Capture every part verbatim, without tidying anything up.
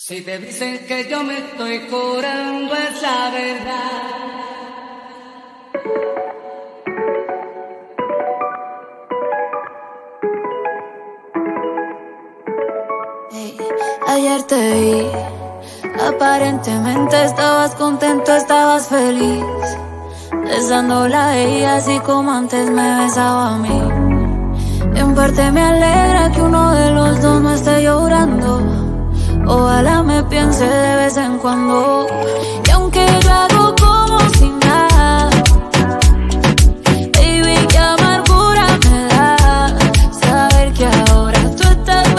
Si te dicen que yo me estoy curando, es la verdad. Ayer te vi, aparentemente estabas contento, estabas feliz, besándola a ella así como antes me besaba a mí. En parte me alegra que uno de los dos no esté llorando, ojalá me piense de vez en cuando. Y aunque yo hago como si nada, baby, qué amargura me da saber que ahora tú estás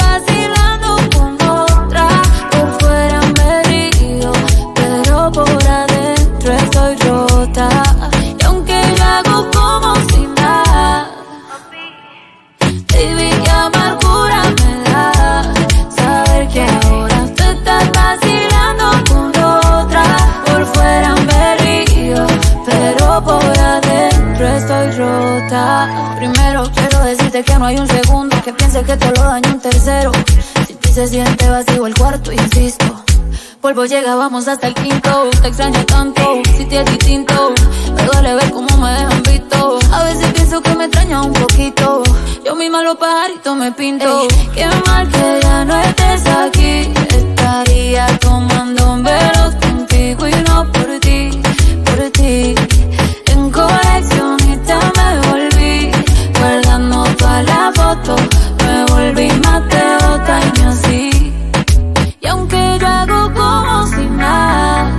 rota. Primero quiero decirte que no hay un segundo que piense que te lo daño un tercero. Si ti se siente vacío el cuarto, insisto, polvo llega, vamos hasta el quinto. Te extraño tanto, si te es distinto, me duele ver cómo me dejan visto. A veces pienso que me extraña un poquito, yo misma los pajaritos me pinto. Ey, qué mal que ya no estés aquí, estaría tomando un velos contigo y no por ti, por ti. En coleccionista me volví, guardando todas las fotos, me volví más de dos años así. Y aunque yo hago como si nada,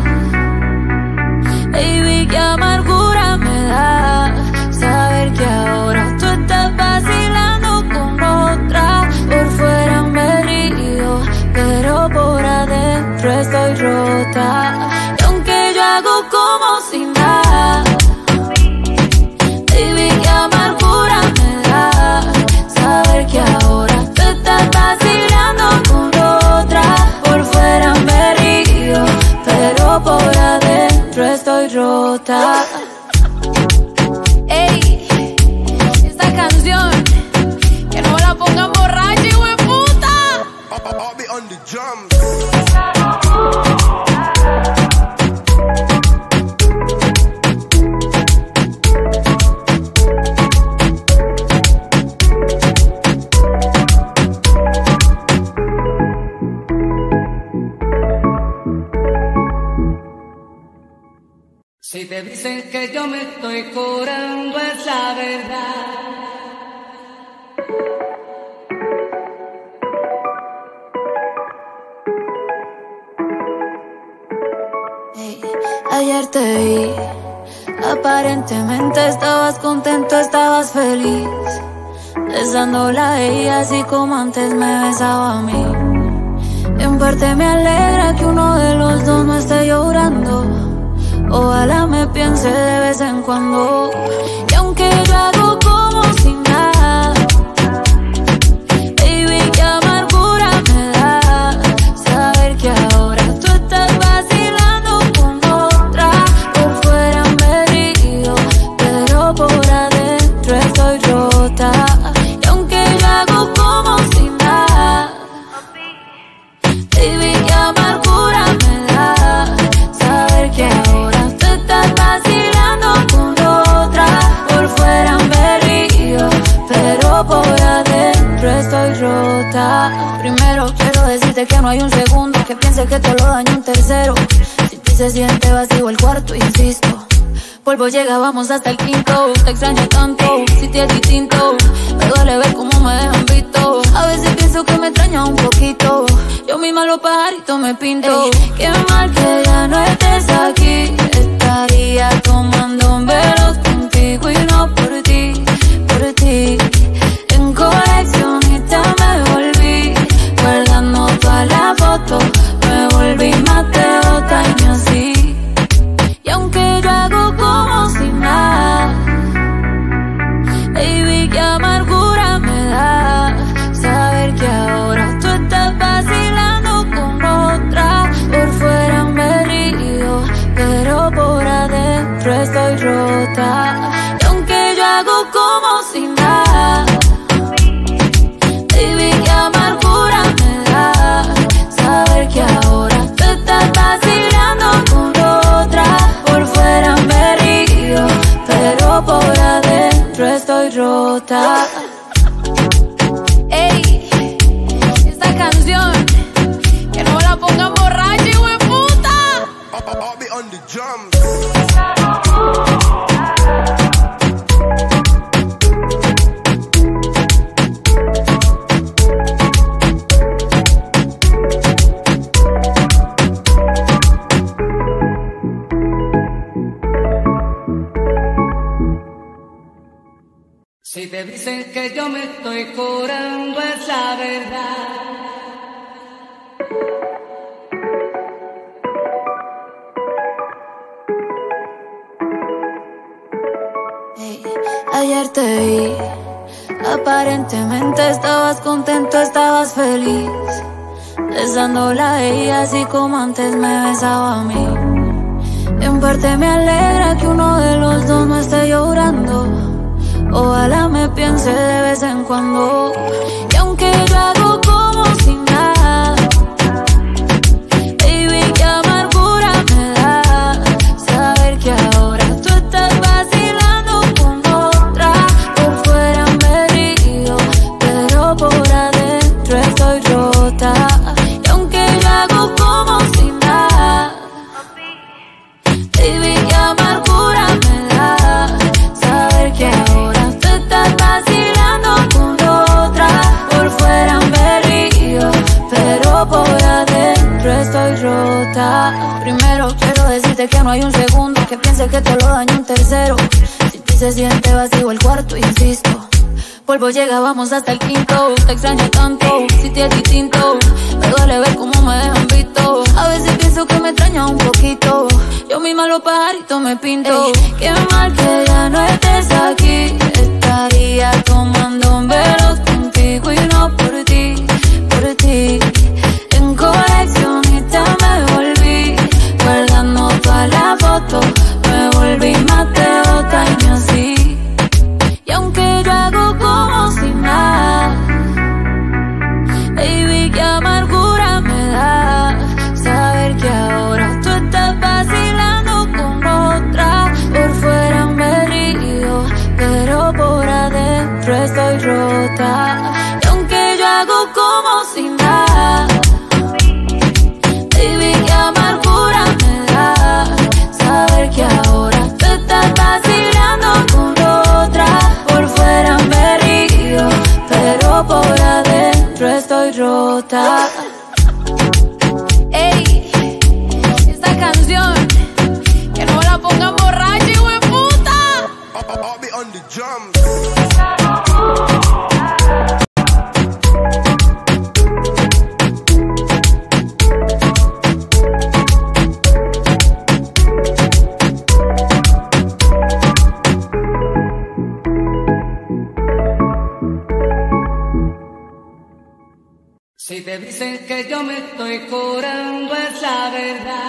baby, qué amargura me da saber que ahora tú estás vacilando con otra. Por fuera me río, pero por adentro estoy rota. Y aunque yo hago como si nada, por adentro estoy rota. Ey, esta canción que no la pongan borracha, hijo de puta. Si te dicen que yo me estoy curando, es la verdad. Hey, ayer te vi, aparentemente estabas contento, estabas feliz, besándola a ella así como antes me besaba a mí. En parte me alegra que uno de los dos no esté llorando, ojalá me piense de vez en cuando. Y aunque yo hago como si nada, baby, qué amargura me da saber que ahora tú estás vacilando con otra. Por fuera me río, pero por adentro estoy rota. Y aunque yo hago como si nada, baby, qué amargura me da saber que ahora estás vacilando con otra. Por fuera me río, pero por adentro estoy rota. Primero quiero decirte que no hay un segundo que piense que te lo daño un tercero. Si ti se siente vacío el cuarto, insisto, polvo llega, vamos hasta el quinto. Te extraño tanto, si te es distinto, me duele ver cómo me dejan visto. A veces pienso que me extraña un poquito, yo misma los pajaritos me pinto. Ey, qué mal que ya no estés aquí, estaría tomando un velos contigo y no por ti, por ti. En coleccionista me volví, guardando todas las fotos, me volví más de dos años así. Y aunque yo hago como si nada, baby, qué amargura me da saber que ahora tú estás vacilando con otra. Por fuera me río, pero por adentro estoy rota. estoy rota. Ey, esta canción, que no la pongan borracha, hijo de puta. Si te dicen que yo me estoy curando, es la verdad. Ayer te vi, aparentemente estabas contento, estabas feliz, besándola a ella así como antes me besaba a mí. En parte me alegra que uno de los dos no esté llorando, ojalá me piense de vez en cuando. Y aunque yo hago como si nada, baby, qué amargura me da saber que ahora tú estás vacilando. Primero quiero decirte que no hay un segundo que piense que te lo daño un tercero. Si ti se siente vacío el cuarto, insisto, polvo llega, vamos hasta el quinto. Te extraño tanto, si te es distinto, me duele ver cómo me dejan visto. A veces pienso que me extraña un poquito, yo misma los pajaritos me pinto. Ey, qué mal que ya no estés aquí, estaría tomando velos contigo y no por ti, por ti. En coleccionista me volví, guardando toda la foto, me volví más de dos años así. Y aunque yo hago como si nada, baby, qué amargura me da saber que ahora tú estás vacilando con otra. Por fuera me río, pero por adentro estoy rota. Y aunque yo hago como si nada, baby, qué amargura me da saber que ahora tú estás vacilando con otra. Por fuera me río, pero por adentro estoy rota. Ey, esta canción, que no la pongan borracha, hijo de puta. Si te dicen que yo me estoy curando, es la verdad.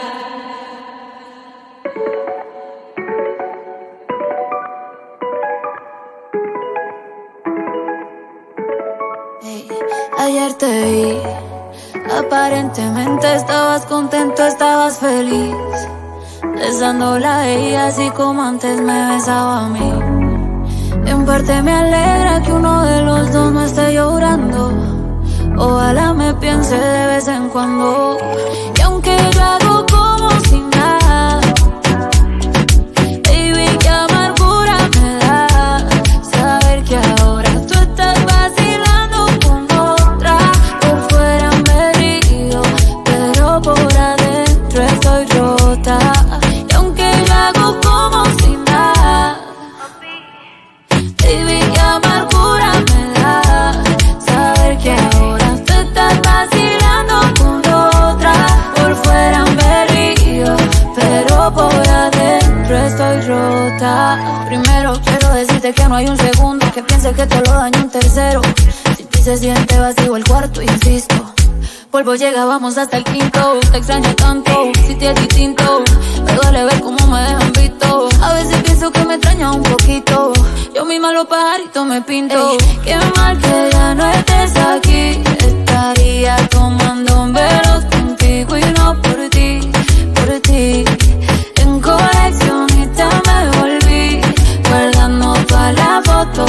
Hey, ayer te vi, aparentemente estabas contento, estabas feliz, besándola a ella así como antes me besaba a mí. En parte me alegra que uno de los dos no esté llorando, ojalá me piense de vez en cuando. Y aunque yo hago como si nada, baby, qué amargura me da saber que ahora tú estás vacilando con otra. Por fuera me río, pero por adentro estoy rota. Y aunque yo hago como si nada, baby, qué amargura me da saber que ahora estás vacilando con otra. Por fuera me río, pero por adentro estoy rota. Primero quiero decirte que no hay un segundo que piense que te lo daño un tercero. Si ti se siente vacío el cuarto, insisto, polvo llega, vamos hasta el quinto. Te extraño tanto, si te es distinto, me duele ver cómo me dejan visto. A veces pienso que me extraña un poquito, yo misma los pajaritos me pinto. Ey, qué mal que ya no estés aquí, estaría tomando velos contigo y no por ti, por ti. En coleccionista me volví, guardando toda la foto,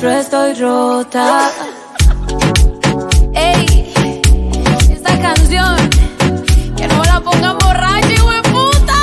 dentro estoy rota. Ey, esta canción que no la pongan borracha, hijo de puta.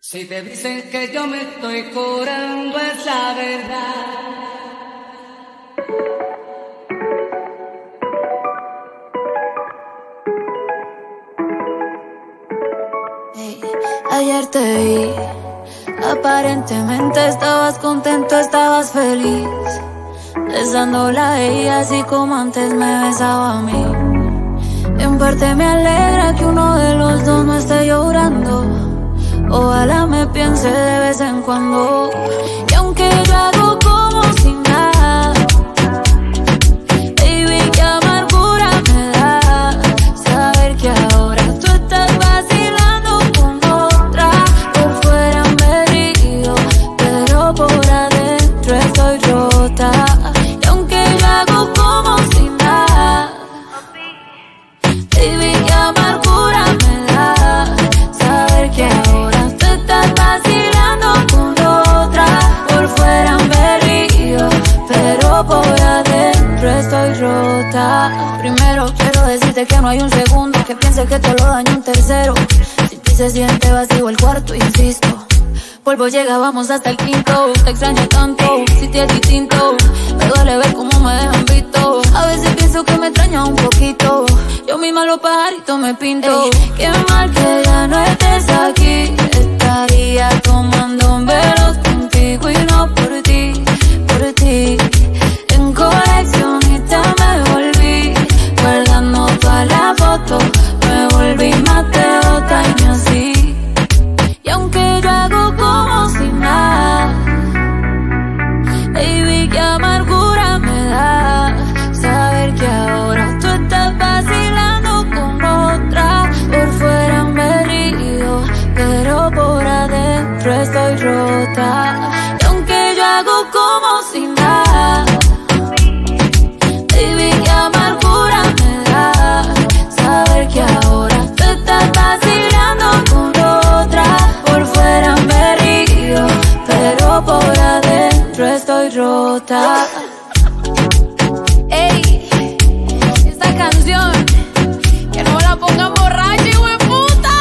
Si te dicen que yo me estoy curando es la verdad. Hey, ayer te vi, aparentemente estabas contento, estabas feliz, besándola a ella así como antes me besaba a mí. En parte me alegra que uno de los dos no esté llorando. Ojalá me piense de vez en cuando. Y aunque yo hago como si nada, baby, qué amargura me da saber que ahora tú estás vacilando con otra. Por fuera me río, pero por adentro estoy rota. Y aunque yo hago como si nada, baby, qué amargura me da saber que ahora estás vacilando con otra. Por fuera me río, pero por adentro estoy rota. Primero quiero decirte que no hay un segundo que piense que te lo daño un tercero. Si ti se siente vacío el cuarto, insisto, polvo llega, vamos hasta el quinto. Te extraño tanto, si te es distinto, me duele ver cómo me dejan visto. A veces pienso que me extraña un poquito, yo misma los pajaritos me pinto. Ey, qué mal que ya no estés aquí, estaría tomando un velos contigo y no por ti, por ti. En coleccionista me volví, guardando todas las fotos, me volví más de otra y no así. Y aunque yo hago como si nada, baby, qué amargura me da saber que ahora tú estás vacilando con otra. Por fuera me río, pero por adentro estoy rota. Y aunque yo hago como si nada, baby, qué amargura me da saber que ahora tú estás vacilando con otra. Por fuera me río, pero por adentro estoy rota. Ey, esta canción que no la pongan borracha, hijo de puta.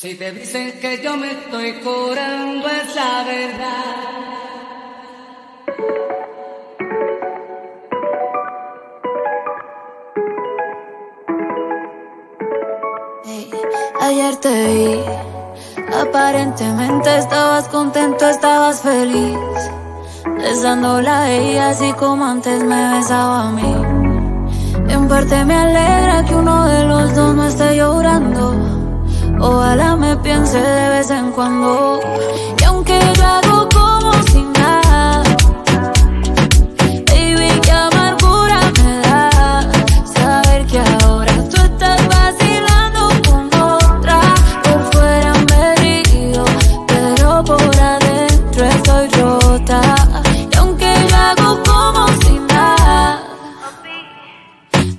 Si te dicen que yo me estoy curando es la verdad. Hey, ayer te vi, aparentemente estabas contento, estabas feliz, besándola a ella así como antes me besaba a mí. En parte me alegra que uno de los dos no esté llorando. Ojalá me piense de vez en cuando. Y aunque yo hago como si nada, baby, qué amargura me da saber que ahora tú estás vacilando con otra. Por fuera me río, pero por adentro estoy rota. Y aunque yo hago como si nada,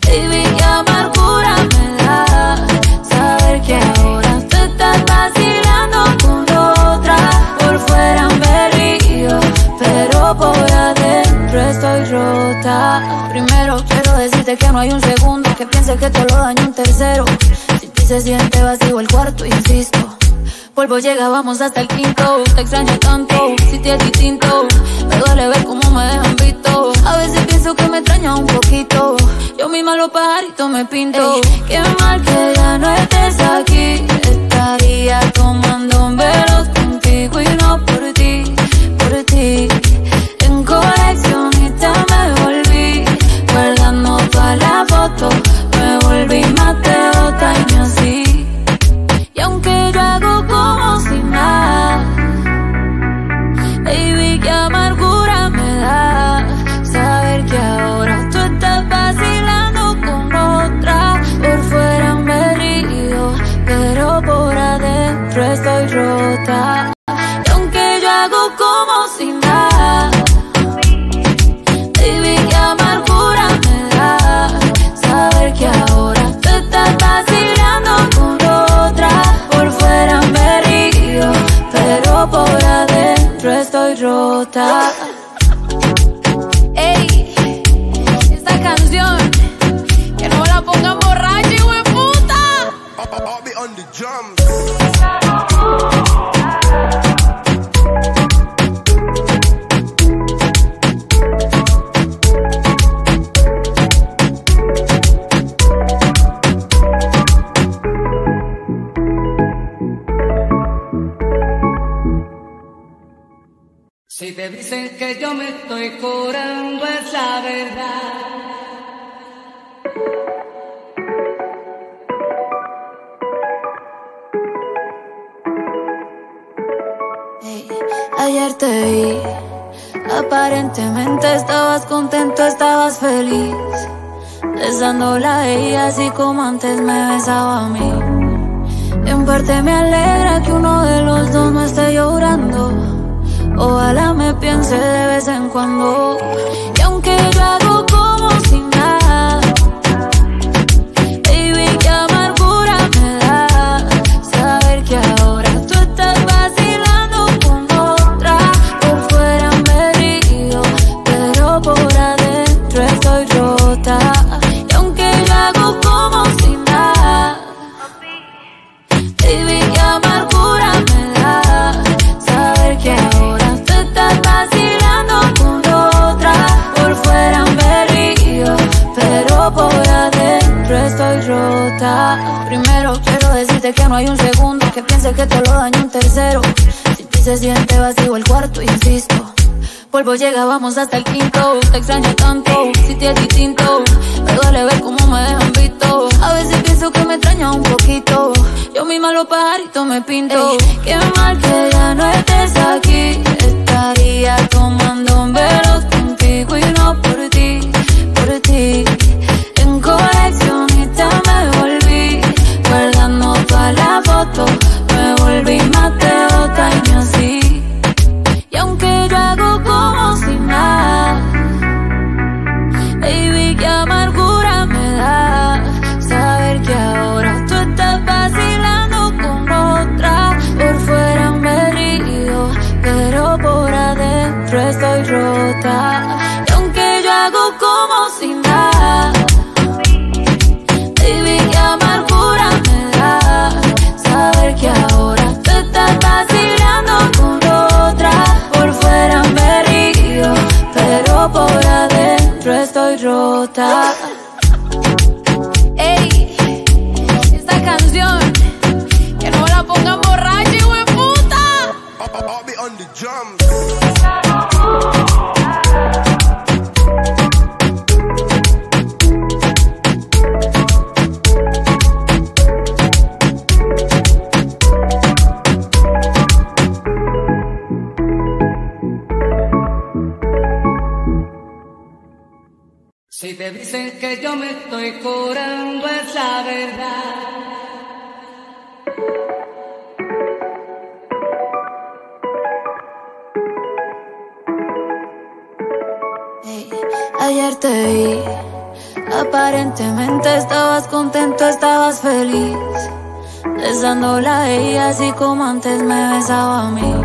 baby, qué amargura me da saber que ahora estás vacilando con otra. Por fuera me río, pero por adentro estoy rota. Primero quiero decirte que no hay un segundo que piense que te lo daño un tercero. Si ti se siente vacío el cuarto, insisto, polvo llega, vamos hasta el quinto. Te extraño tanto, si te es distinto, me duele ver cómo me dejan visto. A veces pienso que me extraña un poquito, yo misma los pajaritos me pinto. Ey, qué mal que ya no estés aquí, estaría tomando un velos contigo y no por ti, por ti. En coleccionista me volví, guardando todas las fotos, nota. Y aunque yo hago como si nada, baby, qué amargura me da saber que ahora te estás vacilando con otra. Por fuera me río, pero por adentro estoy rota. Si te dicen que yo me estoy curando, es la verdad. Ayer te vi, aparentemente estabas contento, estabas feliz, besándola a ella así como antes me besaba a mí. En parte me alegra que uno de los dos no esté llorando, ojalá me piense de vez en cuando. Y aunque yo hago como si nada, baby, qué amargura me da saber que ahora tú estás vacilando con otra. Por fuera me río, pero por adentro estoy rota. Y aunque yo hago como si nada, baby, qué amargura me da saber que ahora estás vacilando con otra. Por fuera me río, pero por adentro estoy rota. Primero quiero decirte que no hay un segundo que piense que te lo daño un tercero. Si ti se siente vacío el cuarto, insisto, vuelvo, llega, vamos hasta el quinto. Te extraño tanto, si te es distinto, me duele ver cómo me dejan visto. A veces pienso que me extraña un poquito, yo misma los pajaritos me pinto. Ey, qué mal que ya no estés aquí, estaría tomando un velos contigo y no por ti, por ti. En coleccionista me volví, guardando todas las fotos, me volví más devota y me así. Y aunque yo hago como si nada, baby, qué amargura me da saber que ahora tú estás vacilando con otra. Por fuera me río, pero por adentro estoy rota. Y aunque yo hago como si nada, baby, qué amargura me da saber que ahora tú estás vacilando con otra. Por fuera me río, pero por adentro estoy rota. Ey, esta canción, que no la pongan borracha, hijo de puta. Si te dicen que yo me estoy curando, es la verdad. Hey, ayer te vi, aparentemente estabas contento, estabas feliz, besándola a ella así como antes me besaba a mí.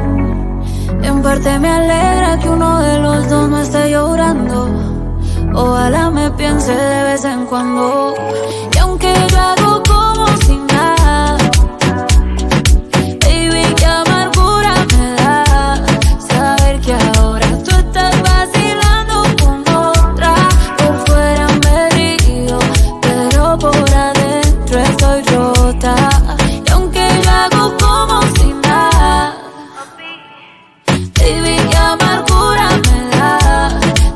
En parte me alegra que uno de los dos no esté llorando, ojalá me piense de vez en cuando. Y aunque yo hago como si nada, baby, qué amargura me da saber que ahora tú estás vacilando con otra. Por fuera me río, pero por adentro estoy rota. Y aunque yo hago como si nada, baby, qué amargura me da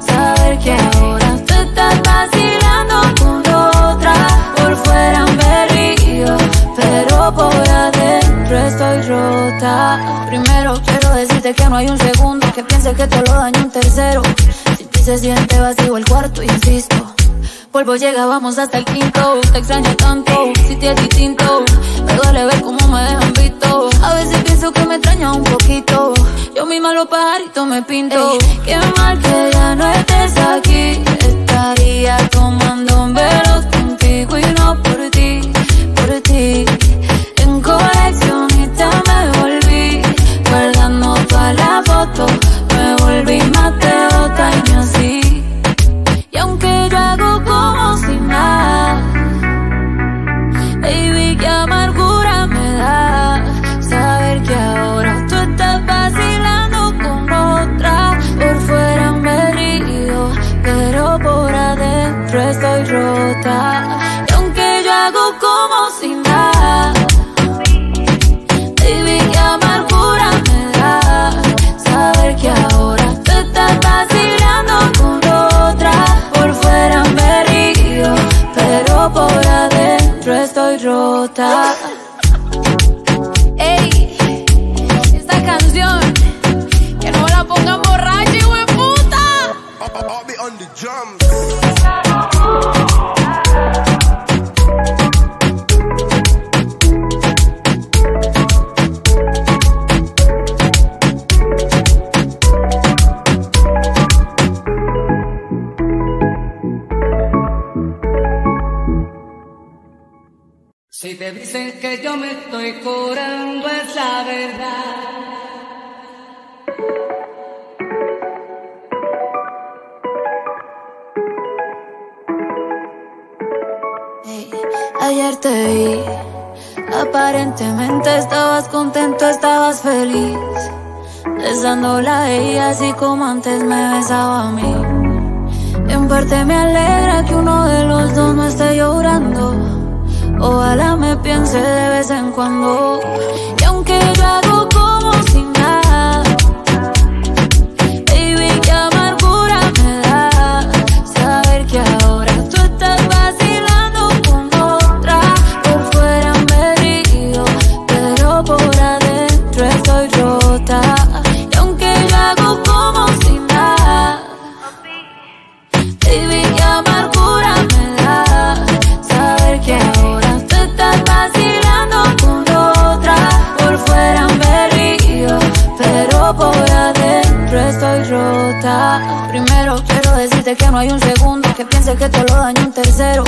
saber que ahora estás vacilando con otra. Por fuera me río, pero por adentro estoy rota. Primero quiero decirte que no hay un segundo que piense que te lo daño un tercero. Si ti se siente vacío el cuarto, insisto, vuelvo, llega, vamos hasta el quinto. Te extraño tanto, si te es distinto, me duele ver cómo me dejan visto. A veces pienso que me extraña un poquito. Yo misma los pajaritos me pinto. Ey, qué mal que ya no estés aquí. Estaría tomando un velo contigo y no por ti, por ti. En coleccionista me volví, guardando todas las fotos. Me volví más de dos años así. Y aunque yo hago como si nada, baby, qué amargura me da saber que ahora tú estás vacilando con otra. Por fuera me río, pero por adentro estoy rota. Y aunque yo hago como si nada, baby, qué amargura me da saber que ahora tú estás vacilando con otra. Por fuera me río, pero por adentro estoy rota. Ey, esta canción que no la pongan borracha, hijo de puta. Si te dicen que yo me estoy curando, es la verdad. Hey, ayer te vi, aparentemente estabas contento, estabas feliz, besándola a ella así como antes me besaba a mí. En parte me alegra que uno de los dos no esté llorando. Ojalá me piense de vez en cuando. Y aunque yo hago como si nada, baby, qué amargura me da saber que ahora tú estás vacilando con otra. Por fuera me río, pero por adentro estoy rota. Y aunque yo hago como si nada, baby, qué amargura me da saber que ahora estás vacilando con otra. Por fuera me río, pero por adentro estoy rota. Primero quiero decirte que no hay un segundo que piense que te lo daño un tercero.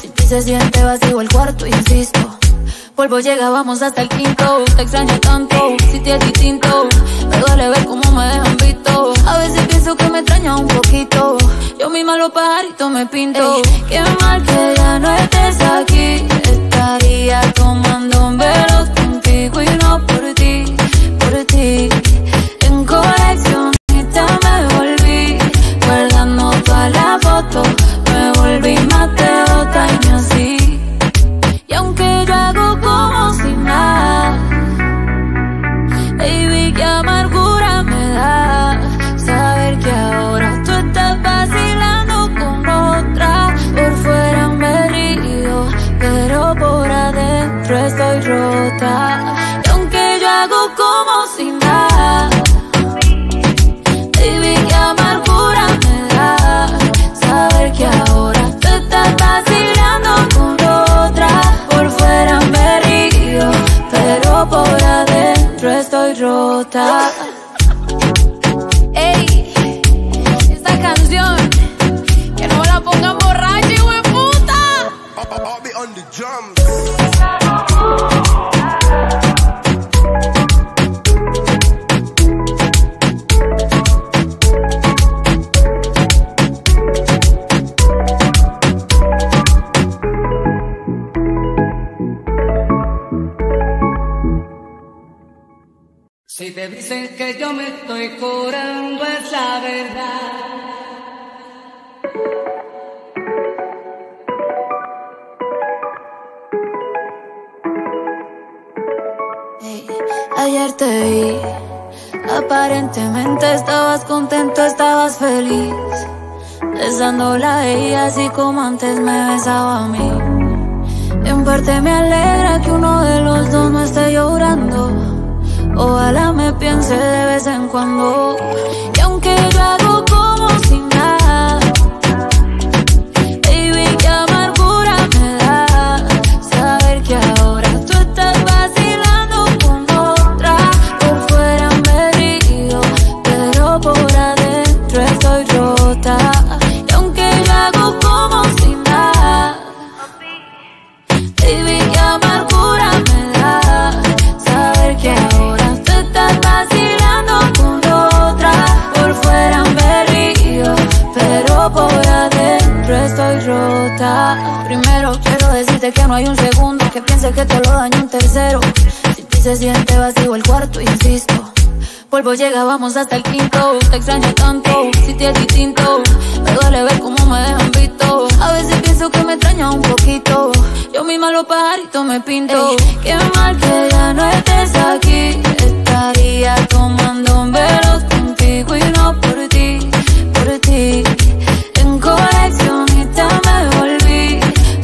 Si ti se siente vacío el cuarto, insisto, vuelvo, llega, vamos hasta el quinto. Te extraño tanto, si te es distinto. Me duele ver cómo me dejan visto. A veces pienso que me extraña un poquito. Yo misma los pajaritos me pinto. Ey, qué mal que ya no estés aquí. Estaría tomando un velo contigo y no por ti, por ti. En coleccionista me volví, guardando todas las fotos. Me volví más de dos años así. Y aunque yo hago como si nada, baby, qué amargura me da saber que ahora tú estás vacilando con otra. Por fuera me río, pero por adentro estoy rota. Y aunque yo hago como si nada, baby, qué amargura me da saber que ahora tú estás vacilando con otra. Por fuera me río, pero por adentro estoy rota. Ey, esta canción que no la pongan borracha, hijo de puta. Si te dicen que yo me estoy curando, es la verdad. Hey, ayer te vi, aparentemente estabas contento, estabas feliz, besándola a ella así como antes me besaba a mí. En parte me alegra que uno de los dos no esté llorando. Ojalá me piense de vez en cuando. Y aunque yo hago como si nada, baby, qué amargura me da saber que ahora tú estás vacilando con otra. está. Primero quiero decirte que no hay un segundo que pienses que te lo daño un tercero. Si ti se siente vacío el cuarto, insisto. Polvo llega, vamos hasta el quinto. Te extraño tanto, si te es distinto. Me duele ver cómo me dejan visto. A veces pienso que me extraña un poquito. Yo misma los pajaritos me pinto. Ey, qué mal que ya no estés aquí. Estaría tomando un velos contigo y no por ti, por ti. En coleccionista me volví,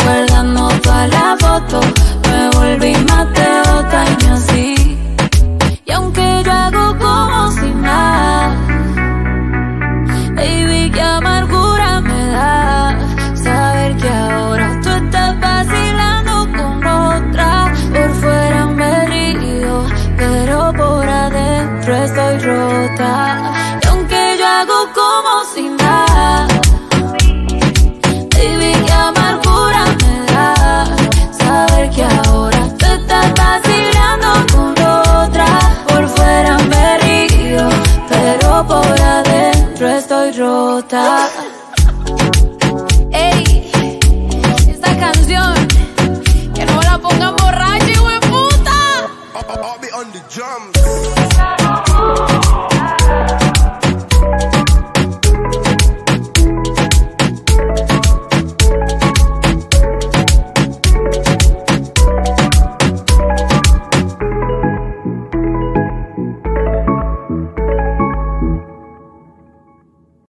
guardando todas las fotos. Me volví más de dos años así. Y aunque yo hago como si nada, baby, qué amargura me da saber que ahora tú estás vacilando con otra. Por fuera me río, pero por adentro estoy rota. Y aunque yo hago como si nada, baby, qué amargura me da saber que ahora tú estás vacilando con otra. Por fuera me río, pero por adentro estoy rota. Ey, esta canción, que no la pongan borracha, hijueputa.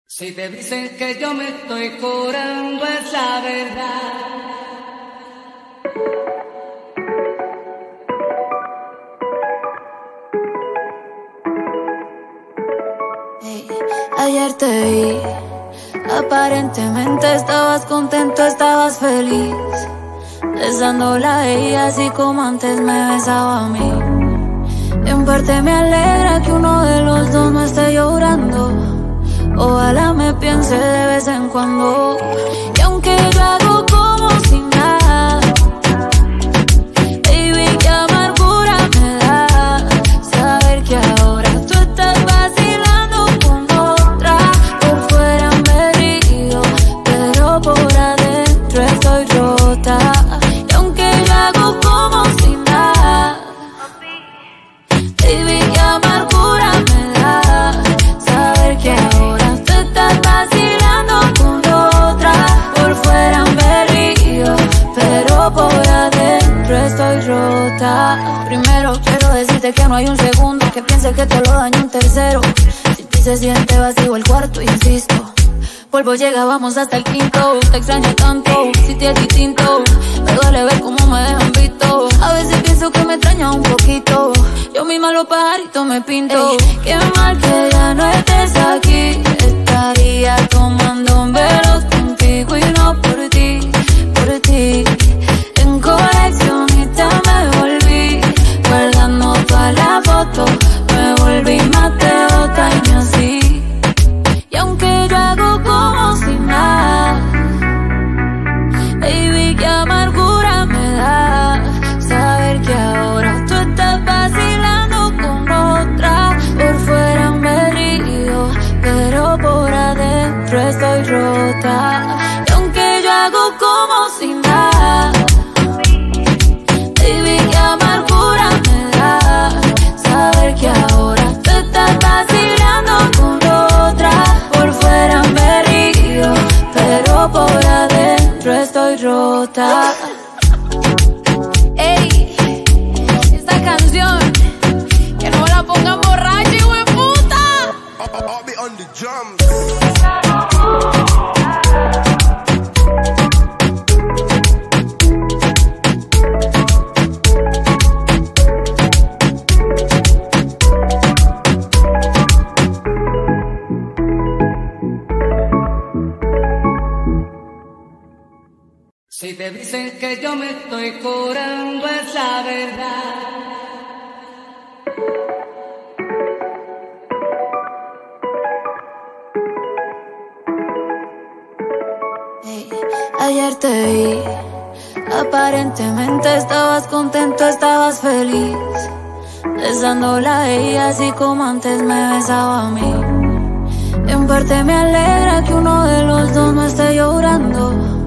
Si te dicen que yo me estoy curando es la verdad. Hey, ayer te vi, aparentemente estabas contento, estabas feliz, besándola a ella así como antes me besaba a mí. En parte me alegra que uno de los dos no esté llorando. Ojalá me piense de vez en cuando. Y aunque yo hago como si nada, baby, qué amargura me da saber que ahora tú estás vacilando con otra. Por fuera me río, pero por adentro estoy rota. Y aunque yo hago como si nada, baby, qué amargura me da saber que ahora estás vacilando con otra. Por fuera me río, pero por adentro estoy rota. Primero quiero decirte que no hay un segundo que pienses que te lo daño un tercero. Si ti se siente vacío el cuarto, insisto. Polvo llega, vamos hasta el quinto. Te extraño tanto, si te es distinto. Me duele ver cómo me dejan visto. A veces pienso que me extraña un poquito. Yo misma los pajaritos me pinto. Ey, qué mal que ya no estés aquí. Estaría tomando un velos contigo y no por ti, por ti. En coleccionista me volví, guardando todas las fotos. Me volví más de dos años así. Y aunque yo hago como si nada, baby, qué amargura me da saber que ahora tú estás vacilando con otra. Por fuera me río, pero por adentro estoy rota. Y aunque yo hago como si nada, baby, qué amargura me da saber que ahora tú estás vacilando con otra. Por fuera me río, pero por adentro estoy rota. Ey, esta canción, que no la pongan borracha, hijueputa. I'll be on the drums. Si te dicen que yo me estoy curando es la verdad. Hey, ayer te vi, aparentemente estabas contento, estabas feliz, besándola a ella así como antes me besaba a mí. En parte me alegra que uno de los dos no esté llorando.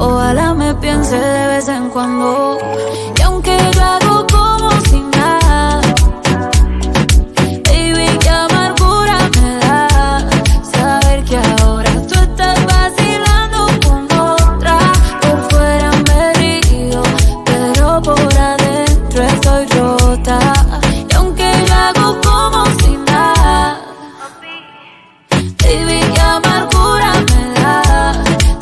Ojalá me piense de vez en cuando. Y aunque yo hago como si nada, baby, qué amargura me da saber que ahora tú estás vacilando con otra. Por fuera me río, pero por adentro estoy rota. Y aunque yo hago como si nada, baby, qué amargura me da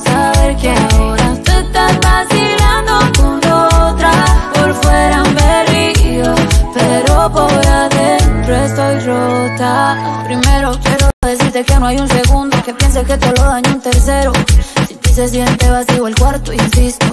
saber que ahora estás vacilando con otra. Por fuera me río, pero por adentro estoy rota. Primero quiero decirte que no hay un segundo que pienses que te lo daño un tercero. Si te se siente vacío el cuarto, insisto,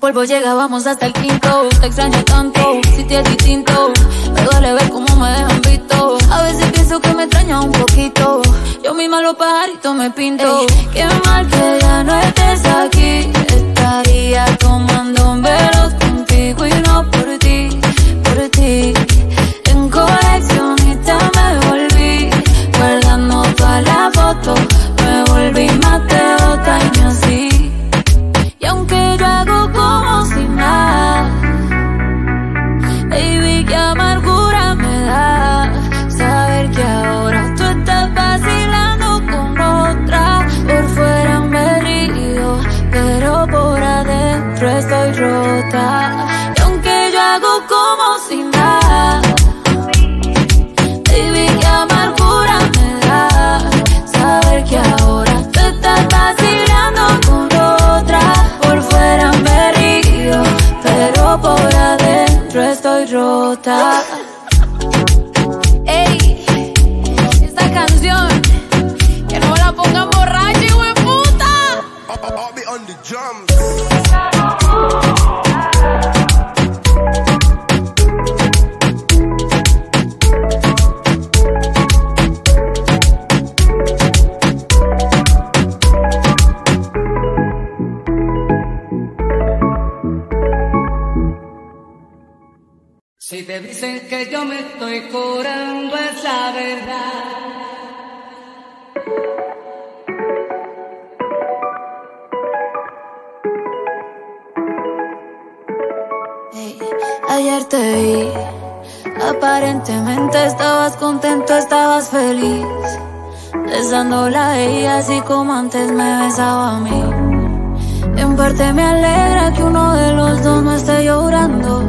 vuelvo, llega, vamos hasta el quinto. Te extraño tanto, si te es distinto, me duele ver cómo me dejan visto. A veces pienso que me extraña un poquito, yo misma los pajaritos me pinto. Ey, qué mal que ya no estés aquí, estaría tomando un velos contigo y no por ti, por ti. En coleccionista me volví, guardando todas las fotos, me volví más devota y me así. Y aunque yo hago como si nada, baby, qué amargura me da saber que ahora tú estás vacilando con otra. Por fuera me río, pero por adentro estoy rota. Y aunque yo hago como si nada, baby, qué amargura me da saber que ahora tú estás vacilando con otra. Por fuera me río, pero por adentro estoy rota. Ey, esta canción, que no la pongan borracha, hijo de puta. Si te dicen que yo me estoy curando, es la verdad. Hey, ayer te vi, aparentemente estabas contento, estabas feliz, besándola a ella así como antes me besaba a mí. En parte me alegra que uno de los dos no esté llorando.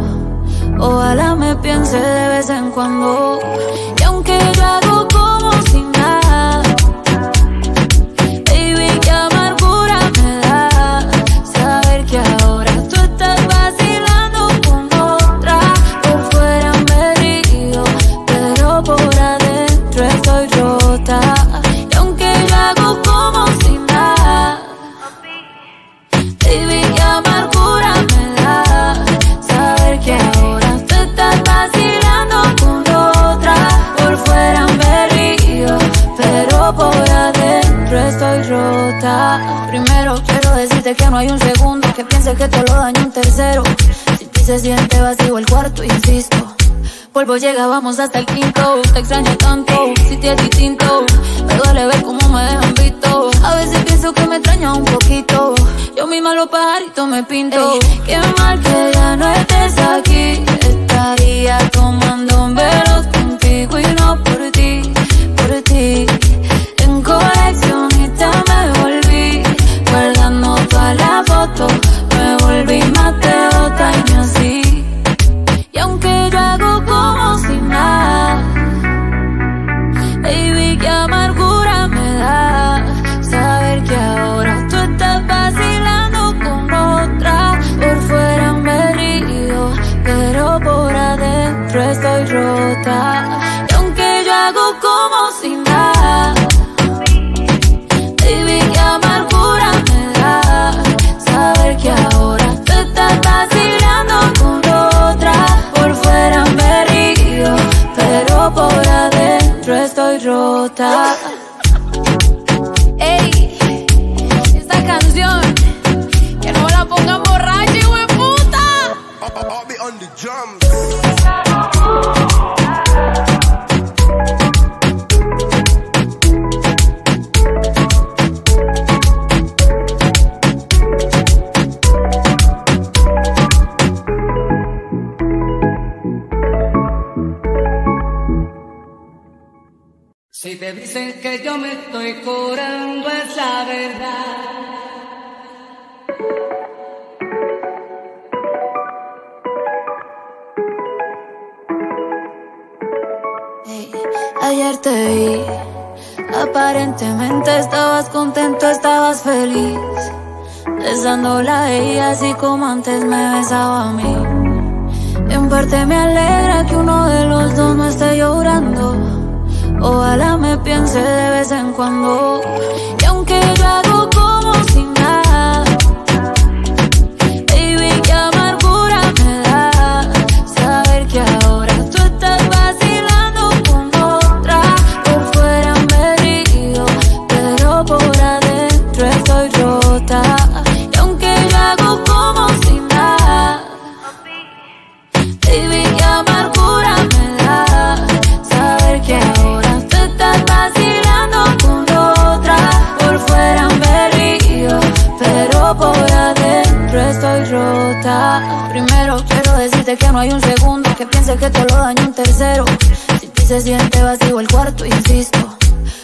Ojalá me piense de vez en cuando. Y aunque yo hago como si nada, baby, qué amargura me da saber que ahora tú estás vacilando con otra. Por fuera me río, pero por adentro estoy rota. Y aunque yo hago como si nada, baby, qué amargura me da saber que ahora estás vacilando con otra. Por fuera me río, pero por adentro estoy rota. Primero quiero decirte que no hay un segundo que piense que te lo daño un tercero. Si te se siente vacío el cuarto, insisto, vuelvo, llega, vamos hasta el quinto. Te extraño tanto, si te es distinto, me duele ver cómo me dejan visto. A veces pienso que me extraña un poquito, yo misma los pajaritos me pinto. Ey, qué mal que ya no estés aquí, estaría tomando un velos contigo y no por ti, por ti. En coleccionista me volví, guardando todas las fotos, me volví más devota y me así. Y aunque yo hago como si nada, baby, qué amargura me da saber que ahora tú estás vacilando con otra. Por fuera me río, pero por adentro estoy rota. Y aunque yo hago como si nada, baby, qué amargura me da saber que ahora tú estás vacilando con otra. Por fuera me río, pero por adentro estoy rota. Ey, esta canción, que no la pongan borracha, hijo de puta. Si te dicen que yo me estoy curando, es la verdad. Ayer te vi, aparentemente estabas contento, estabas feliz, besándola a ella así como antes me besaba a mí. En parte me alegra que uno de los dos no esté llorando, ojalá me piense de vez en cuando. Y aunque yo hago como si nada, baby, qué amargura me da saber que ahora tú estás vacía. Primero quiero decirte que no hay un segundo que pienses que te lo daño un tercero. Si ti se siente vacío el cuarto, insisto,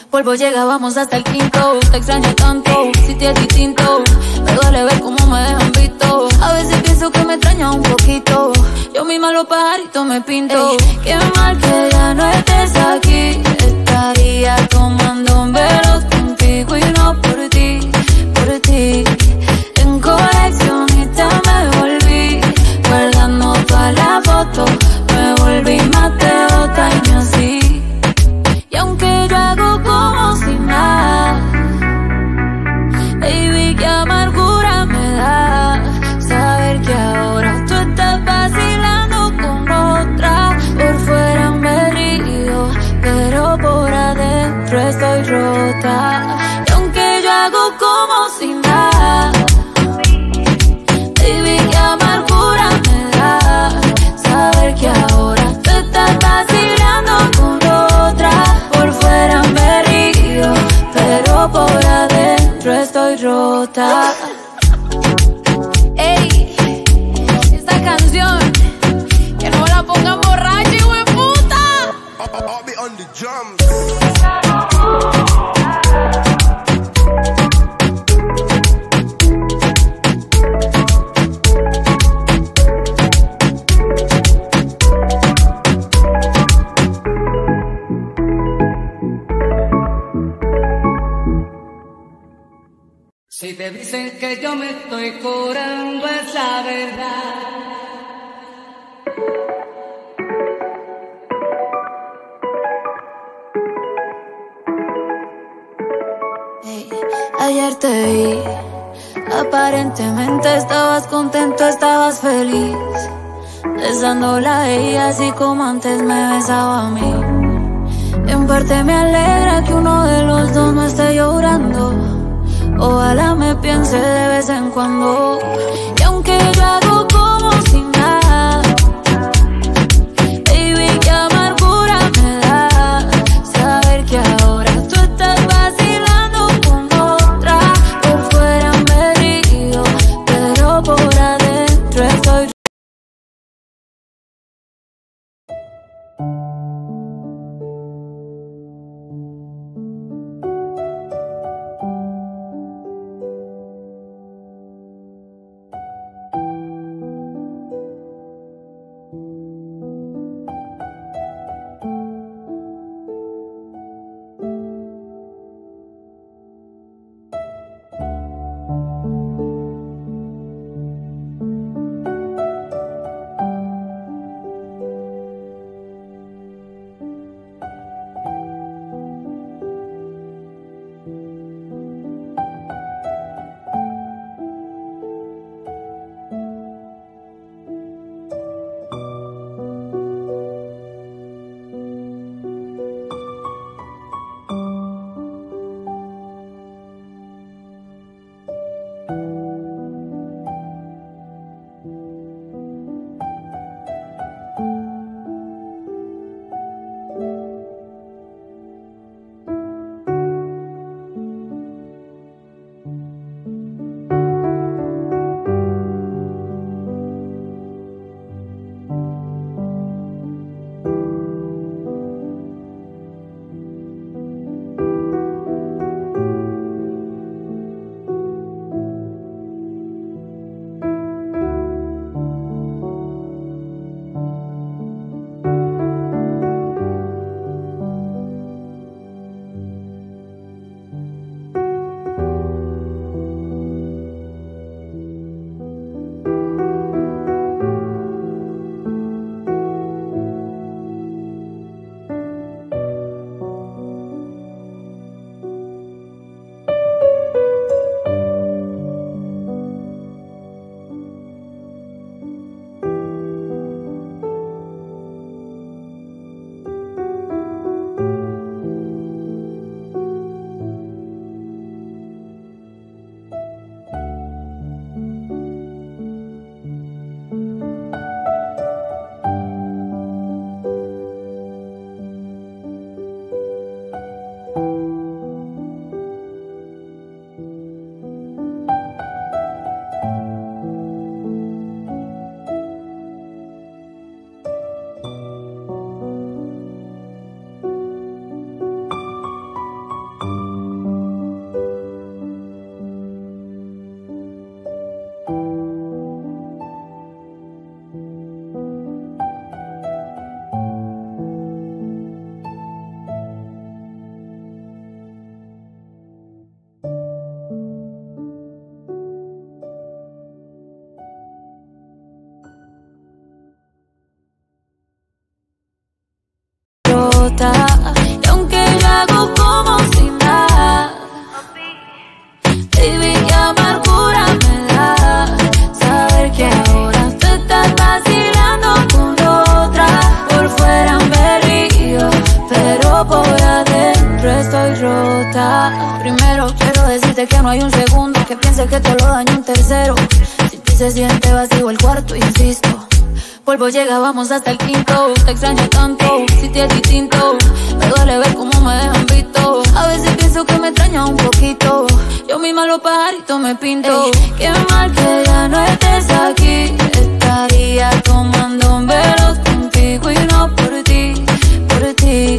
polvo llega, vamos hasta el quinto. Te extraño tanto, si te es distinto, me duele ver cómo me dejan visto. A veces pienso que me extraña un poquito, yo misma los pajaritos me pinto. Ey, qué mal que ya no estés aquí, estaría tomando un velo contigo y no por ti, por ti. En coleccionista me volví, guardando todas las fotos, me volví más de dos años así. Y aunque yo hago como si nada, baby, qué amargura me da saber que ahora tú estás vacilando con otra. Por fuera me río, pero por adentro estoy rota. Y aunque yo hago como si nada, por adentro estoy rota. Ey, esta canción, que no la pongan borracha, hijo de puta. Si te dicen que yo me estoy curando, es la verdad. Hey, ayer te vi, aparentemente estabas contento, estabas feliz, besándola a ella así como antes me besaba a mí. En parte me alegra que uno de los dos no esté llorando, ojalá me piense de vez en cuando. Y aunque yo hago como si nada, baby, qué amargura me da saber que ahora tú estás vacilando con otra. Por fuera me río, pero por adentro estoy. Sé que no hay un segundo que piense que te lo daño un tercero. Sin ti se siente vacío el cuarto, insisto. Polvo llega, vamos hasta el quinto. Te extraño tanto, si te es distinto. Me duele ver cómo me dejan visto. A veces pienso que me extraña un poquito. Yo misma los pajaritos me pinto. Ey, qué mal que ya no estés aquí. Estaría tomando un velo contigo y no por ti, por ti.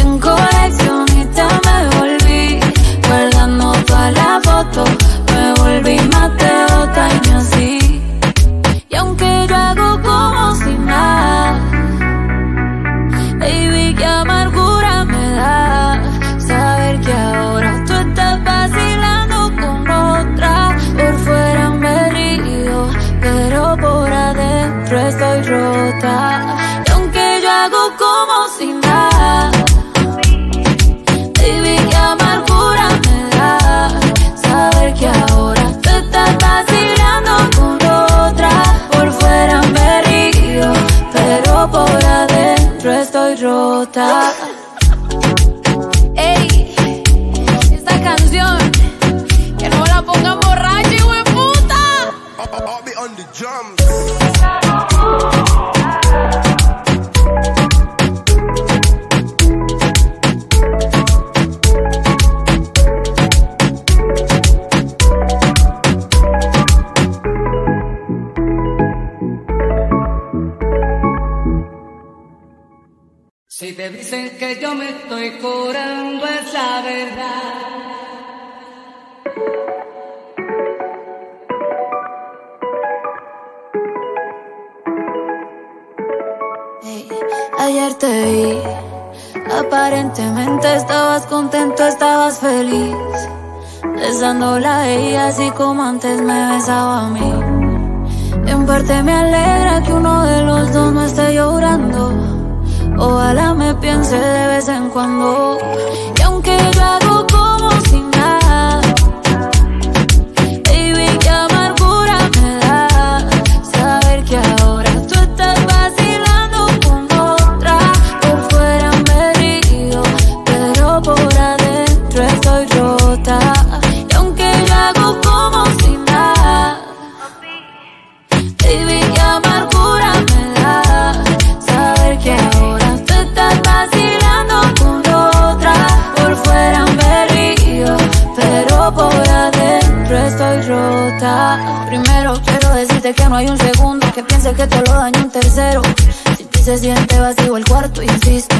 En coleccionista me volví, guardando todas las fotos. Me volví más de otra y no así. Y aunque yo hago como si nada, baby, qué amargura me da saber que ahora tú estás vacilando con otra. Por fuera me río, pero por adentro estoy rota. Y aunque yo hago como si nada, baby, qué amargura me da saber que ahora tú estás vacilando con otra. Por fuera me río, pero por adentro estoy rota. Ey, esta canción, que no la pongan borracha, hijo de puta. Si te dicen que yo me estoy curando es la verdad. Hey, ayer te vi, aparentemente estabas contento, estabas feliz, besándola a ella así como antes me besaba a mí. En parte me alegra que uno de los dos no esté llorando. Ojalá me piense de vez en cuando. Y aunque yo hago como si nada, baby, qué amargura me da saber que ahora tú estás vacilando con otra. Por fuera me río, pero por adentro estoy rota. Y aunque yo hago como si nada, baby, qué amargura me da saber que ahora estás vacilando con otra. Por fuera me río, pero por adentro estoy rota. Primero quiero decirte que no hay un segundo que piense que te lo daño un tercero. Sin ti se siente vacío el cuarto, insisto.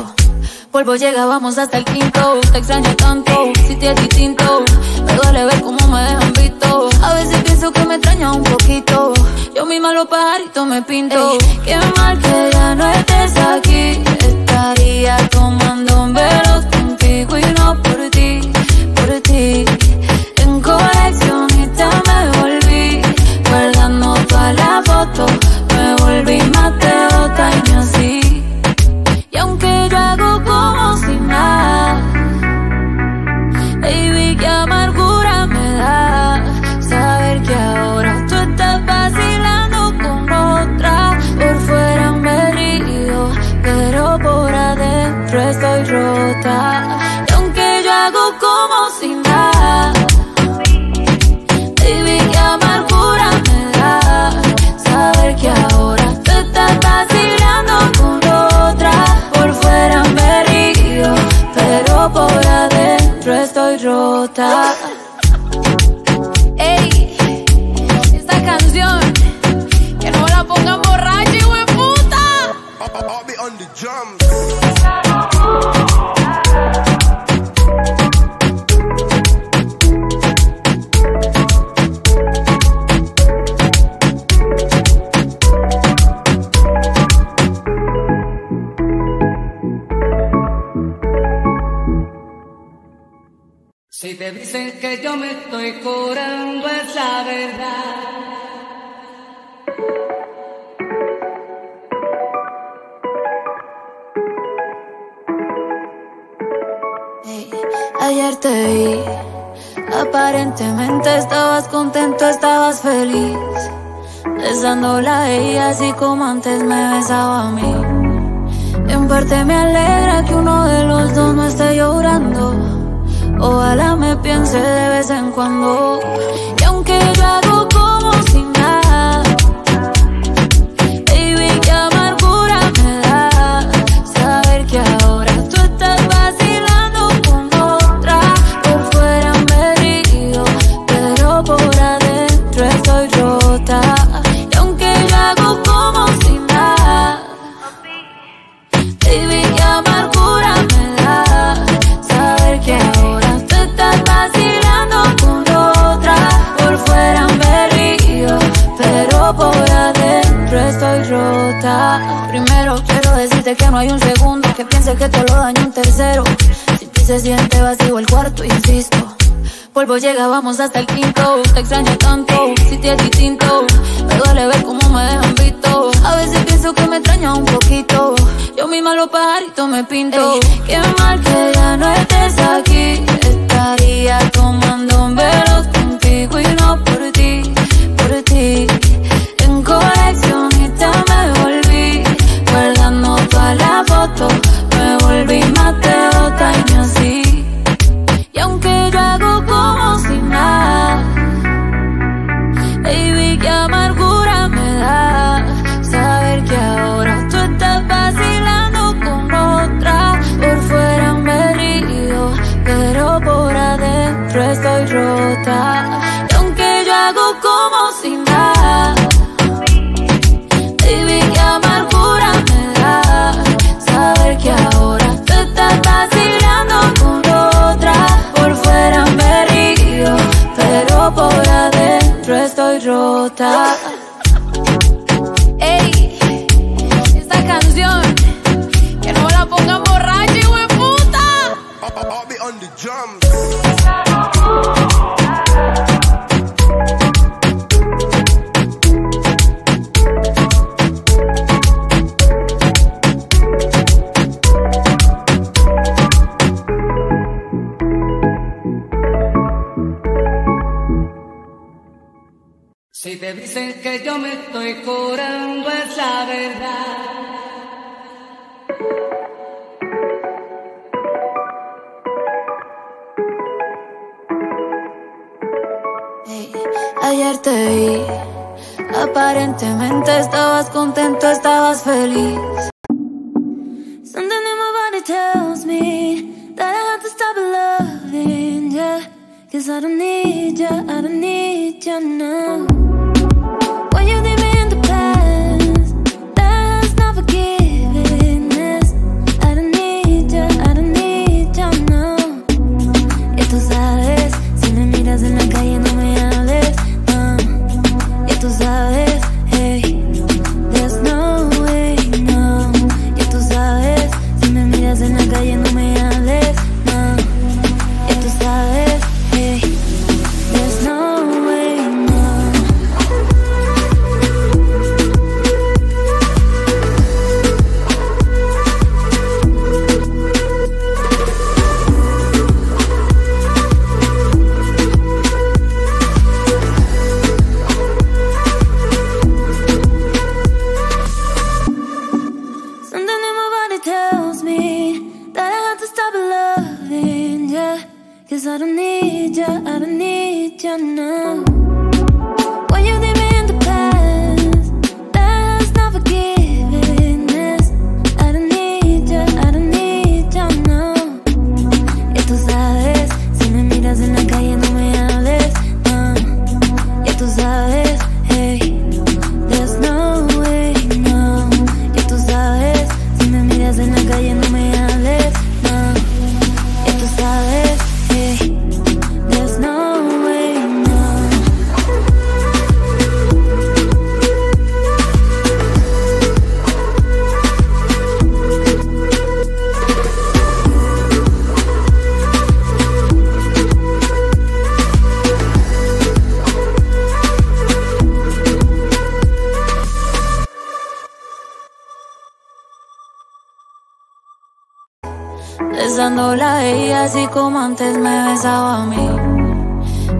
Polvo llega, vamos hasta el quinto. Te extraño tanto, si te es distinto. Me duele ver cómo me dejan visto. A veces pienso que me extraña un poquito. Yo misma los pajaritos me pinto. Ey, qué mal que ya no estés aquí. Estaría tomando un velo contigo y no por ti, por ti. En coleccionista me volví, guardando todas las fotos. Me volví más de otra y no así. Y aunque yo hago como si nada, baby, qué amargura me da saber que ahora tú estás vacilando con otra. Por fuera me río, pero por adentro estoy rota. Y aunque yo hago como si nada, baby, qué amargura me da saber que ahora tú estás vacilando con otra. Por fuera me río, pero por adentro estoy rota. Ey, esta canción, que no la pongan borracha, hijo de puta. Si te dicen que yo me estoy curando es la verdad. Hey, ayer te vi, aparentemente estabas contento, estabas feliz, besándola a ella así como antes me besaba a mí. En parte me alegra que uno de los dos no esté llorando. Ojalá me piense de vez en cuando. Y aunque yo hago como si nada, baby, qué amargura me da saber que ahora tú estás vacilando con otra. Por fuera me río, pero por adentro estoy rota. Y aunque yo hago como si nada, baby, qué amargura me da saber que ahora por adentro estoy rota. Primero quiero decirte que no hay un segundo que pienses que te lo daño un tercero. Si te se siente vacío el cuarto, insisto, polvo llega, vamos hasta el quinto. Te extraño tanto, si te es distinto, me duele ver cómo me dejan visto. A veces pienso que me extraña un poquito, yo misma los pajaritos me pinto. Ey, qué mal que ya no estés aquí, estaría tomando un velos contigo y no por ti, por ti. Coleccionista me volví, guardando todas las fotos, me volví más que otra y me así. Y aunque yo hago como si nada, baby, qué amargura me da saber que ahora tú estás vacilando con otra. Por fuera me río, pero por adentro estoy rota. Y aunque yo hago como si nada, baby, qué amargura me da saber que ahora tú estás vacilando con otra. Por fuera me río, pero por adentro estoy rota. Ey, esta canción, que no la pongan borracha, hijo de puta. Si te dicen que yo me estoy curando, es la verdad. Hey, ayer te vi, aparentemente estabas contento, estabas feliz. Something in my body tells me that I have to stop loving ya, cause I don't need ya, I don't need ya now. When you leave me in the past, that's not forgiveness. I don't need ya, I don't need ya now. Y tú sabes, si me miras en la calle no me hables, no. Y tú sabes, hey, there's no way, no. Y tú sabes, si me miras en la calle no me hables, no. Y tú sabes, hey, there's no way. Cause I don't need ya, I don't need ya now. When you leave me in the past, that's not forgiveness. I don't need ya, I don't need ya now. Y tú sabes, si me miras en la calle no me hables, no. Y tú sabes, hey, there's no way, no. Y tú sabes, si me miras en la calle no me hables, no. Y tú sabes, there's no way, no. Besándola a ella así como antes me besaba a mí.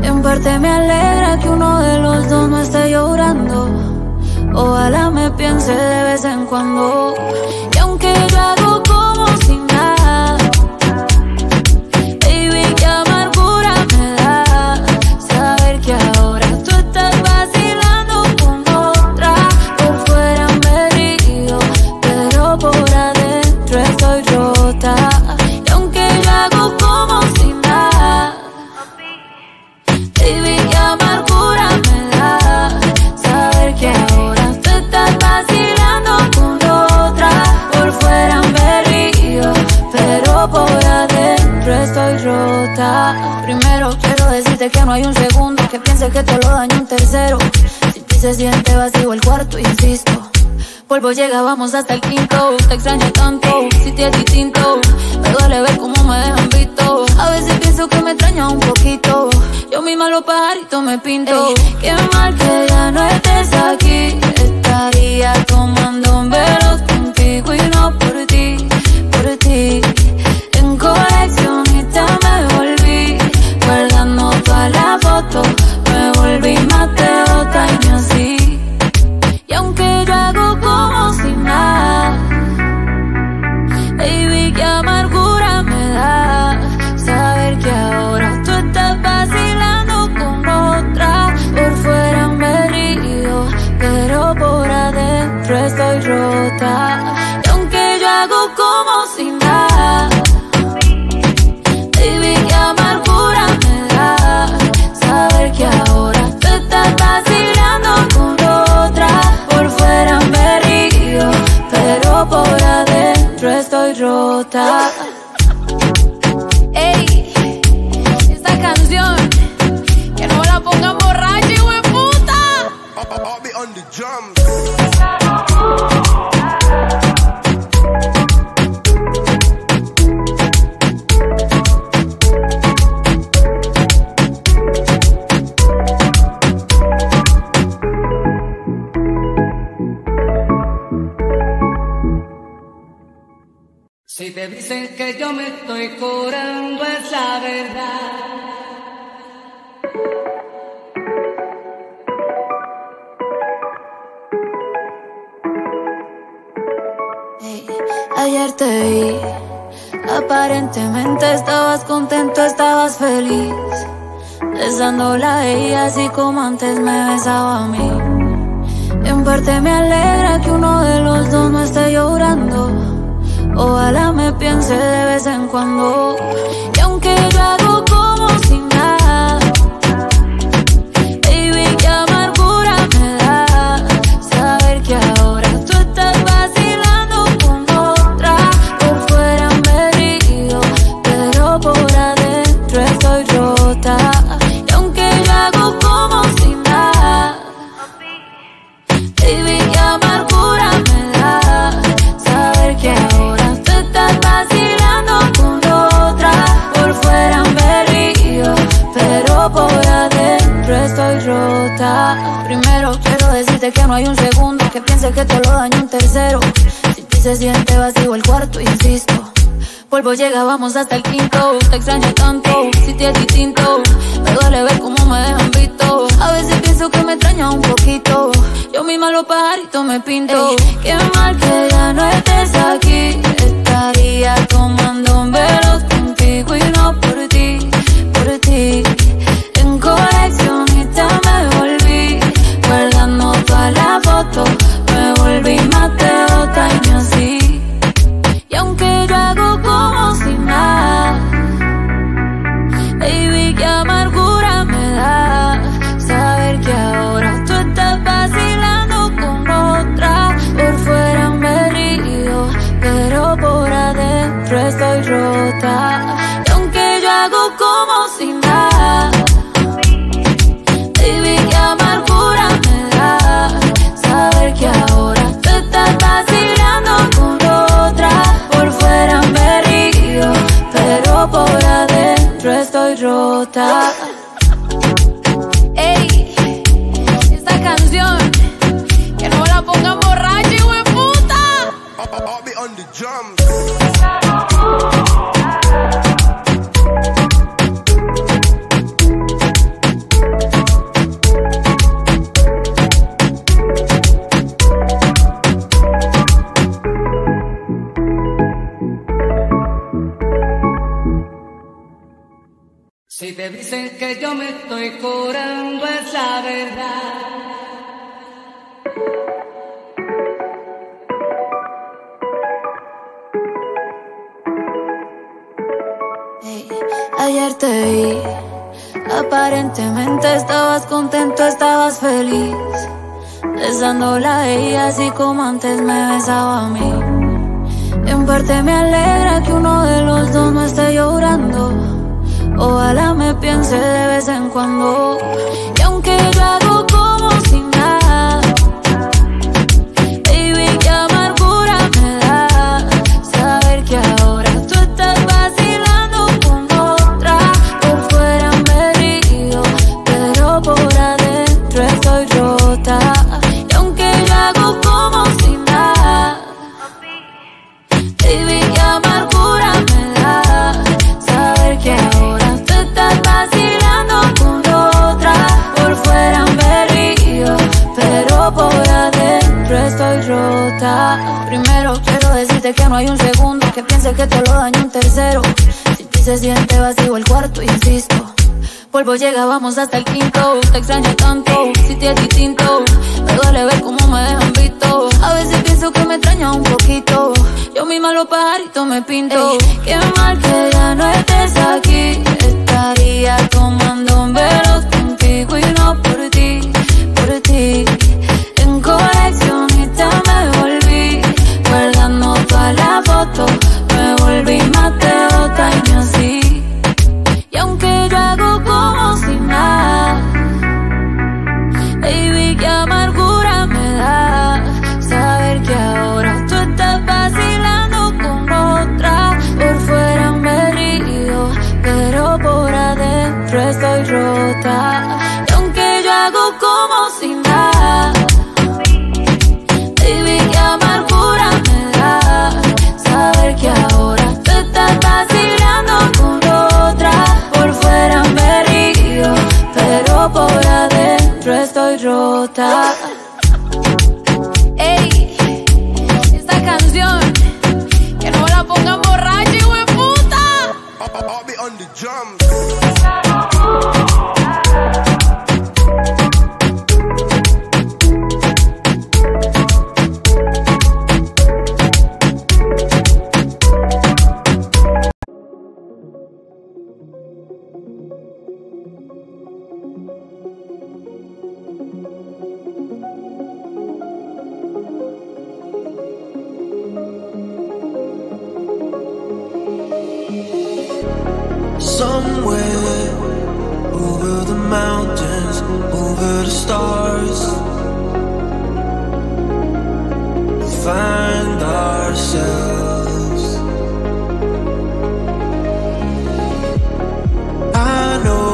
En parte me alegra que uno de los dos no esté llorando. Ojalá me piense de vez en cuando. Y aunque yo hago como si nada, baby, llama. decirte que no hay un segundo que piense que te lo dañó un tercero. Sin ti se siente vacío el cuarto, insisto. Polvo llega, vamos hasta el quinto. Te extraño tanto, si te es distinto. Me duele ver cómo me dejan visto. A veces pienso que me extraña un poquito. Yo misma los pajaritos me pinto. Ey, qué mal que ya no estés aquí. Estaría tomando un velos contigo y no por ti, por ti. En coleccionista me volví, guardando todas las fotos. Me volví más de otra y me así. Y aunque yo hago como si nada, baby, qué amargura me da saber que ahora tú estás vacilando con otra. Por fuera me río, pero por adentro estoy rota. Y aunque yo hago como si nada, baby, qué amargura me da saber que ahora tú estás vacilando con otra. Por fuera me río, pero por adentro estoy rota. Ey, esta canción, que no la pongan borracho, hijo de puta. Si te dicen que yo me estoy curando es la verdad. Hey, ayer te vi, aparentemente estabas contento, estabas feliz, besándola a ella así como antes me besaba a mí. En parte me alegra que uno de los dos no esté llorando. Ojalá me piense de vez en cuando. Y aunque yo hago como si nada, baby, qué amargura me da saber que ahora tú estás vacilando con otra. Por fuera me río, pero por adentro estoy rota. Y aunque yo hago como si nada, baby, qué amargura me da saber que ahora estás vacilando con otra. Por fuera me río, pero por adentro estoy rota. Primero quiero decirte que no hay un segundo que piense que te lo dañó un tercero. Sin ti se siente vacío el cuarto, insisto. Polvo llega, vamos hasta el quinto. Te extraño tanto, si te es distinto. Me duele ver cómo me dejan visto. A veces pienso que me extraña un poquito. Yo misma los pajaritos me pinto. Ey, qué mal que ya no estés aquí. Estaría tomando un velos contigo y no por ti, por ti. En coleccionista me volví, guardando todas las fotos. Me volví más de otra y me así. Y aunque yo hago como si nada, baby, qué amargura me da saber que ahora tú estás vacilando con otra. Por fuera me río, pero por adentro estoy rota. Y aunque yo hago como si nada, baby, qué amargura me da saber que ahora tú estás vacilando con otra. Por fuera me río, pero por adentro estoy rota. Ey, esta canción, que no la pongan borracho, hijo de puta. Si te dicen que yo me estoy curando es la verdad. Hey, ayer te vi, aparentemente estabas contento, estabas feliz, besándola a ella así como antes me besaba a mí. En parte me alegra que uno de los dos no esté llorando. Ojalá me piense de vez en cuando. Y aunque yo hago como si nada, baby, qué amargura me da saber que ahora tú estás vacilando con otra. Por fuera me río, pero por adentro estoy rota. Y aunque yo hago como si nada, baby, qué amargura me da saber que ahora estoy rota. Primero quiero decirte que no hay un segundo que pienses que te lo daño un tercero. Si ti se siente vacío el cuarto, insisto, polvo llega, vamos hasta el quinto. Te extraño tanto, si te es distinto, me duele ver cómo me dejan visto. A veces pienso que me extraña un poquito, yo misma los pajaritos me pinto. Ey, qué mal que ya no estés aquí, estaría tomando un velos contigo y no por ti, por ti. En coleccionista me volví, guardando todas las fotos, me volví más de otra y no así. Y aunque yo hago como si nada, baby, qué amargura me da saber que ahora tú estás vacilando con otra. Por fuera me río, pero por adentro estoy rota. Y aunque yo hago como si nada, por adentro estoy rota. Ey, esta canción que no la pongan borracha, hijo de puta. Somewhere over the mountains, over the stars, we'll find ourselves. I know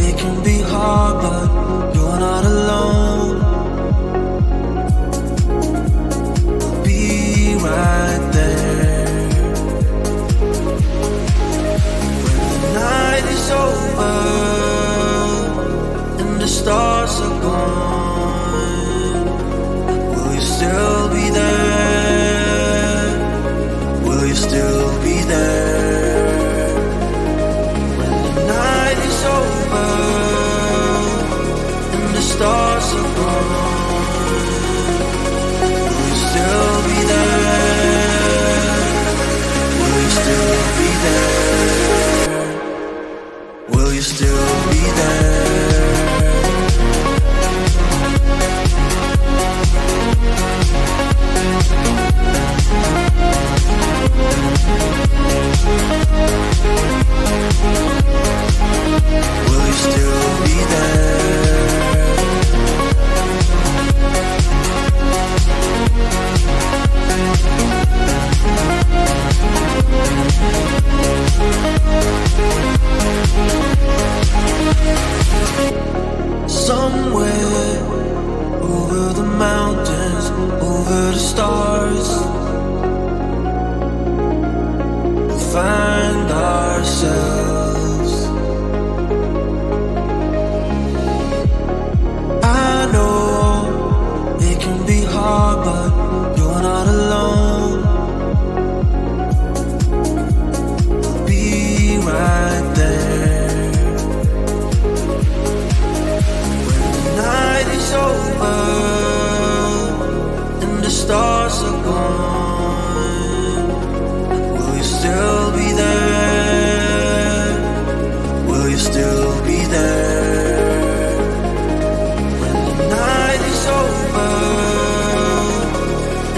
it can be hard, but you're not alone. I'll be right there. Over and the stars are gone, will you still be there? Will you still be there? When the night is over and the stars are gone, will you still be there? Will you still be there? Will you still be there? Will you still be there? Somewhere over the mountains, over the stars, we'll find ourselves. I know it can be hard, but you're not alone. I'll be right there. Over and the stars are gone, will you still be there? Will you still be there? When the night is over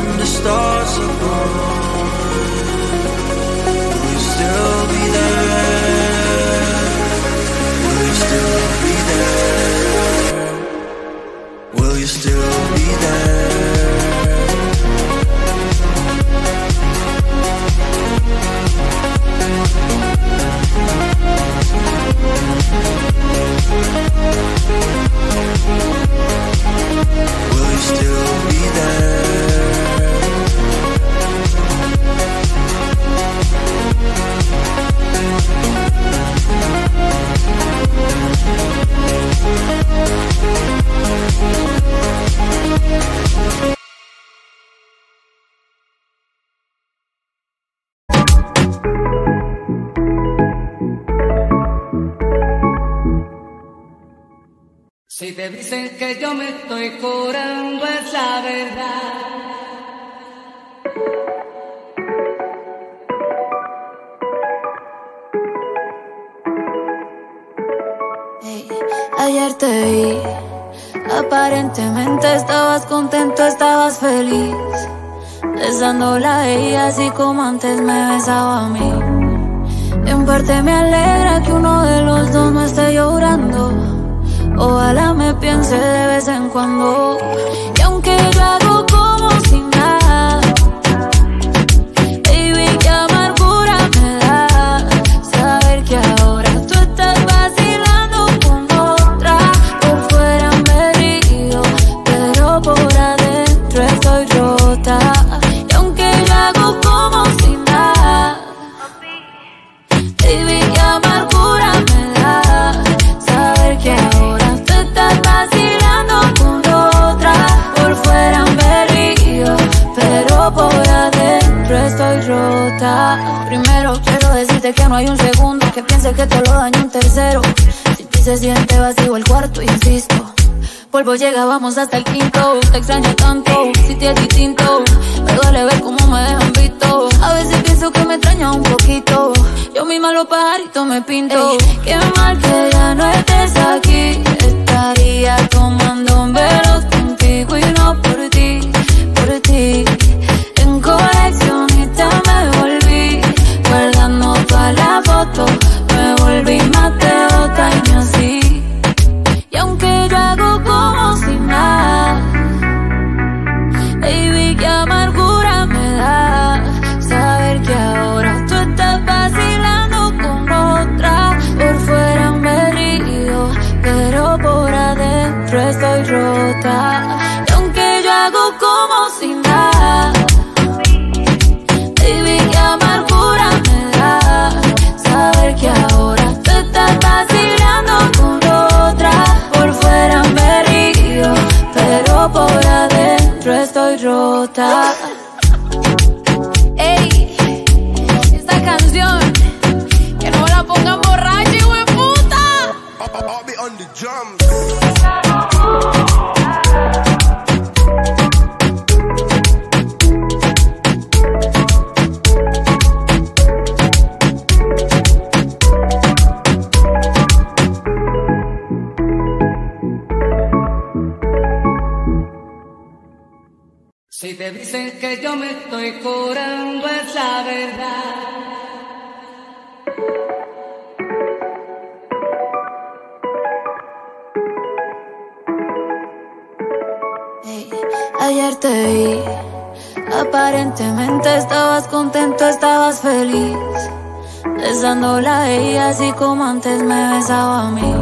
and the stars are gone, will you still be there? Si te dicen que yo me estoy curando, es la verdad. Hey, ayer te vi, aparentemente estabas contento, estabas feliz, besándola a ella así como antes me besaba a mí. En parte me alegra que uno de los dos no esté llorando. Ojalá me piense de vez en cuando. Y aunque yo hago como si nada, baby, qué amargura me da saber que ahora tú estás vacilando con otra. Por fuera me río, pero por adentro estoy rota. Y aunque yo hago como si nada, baby, qué amargura me da saber que ahora estás vacilando con otra. Por fuera me río, pero por adentro estoy rota. Primero quiero decirte que no hay un segundo que piense que te lo daño un tercero. Si tú se siente vacío el cuarto, insisto, polvo llega, vamos hasta el quinto. Te extraño tanto, si te es distinto, me duele ver cómo me dejan visto. A veces pienso que me extraña un poquito, yo misma los pajaritos me pinto. Ey, qué mal que ya no estés aquí, estaría tomando velos contigo y no por ti, por ti. En coleccionista me volví, guardando todas las fotos, me volví más que otra y me así. Y aunque yo hago como si nada, baby, qué amargura me da saber que ahora tú estás vacilando con otra. Por fuera me río, pero por adentro estoy rota. Y aunque yo hago como si nada, baby, qué amargura me da saber que ahora tú estás vacilando con otra. Por fuera me río, pero por adentro estoy rota. Ey, esta canción, que no la pongan borracha, hijo de puta. Si te dicen que yo me estoy curando, es la verdad. Hey, ayer te vi, aparentemente estabas contento, estabas feliz, besándola a ella así como antes me besaba a mí.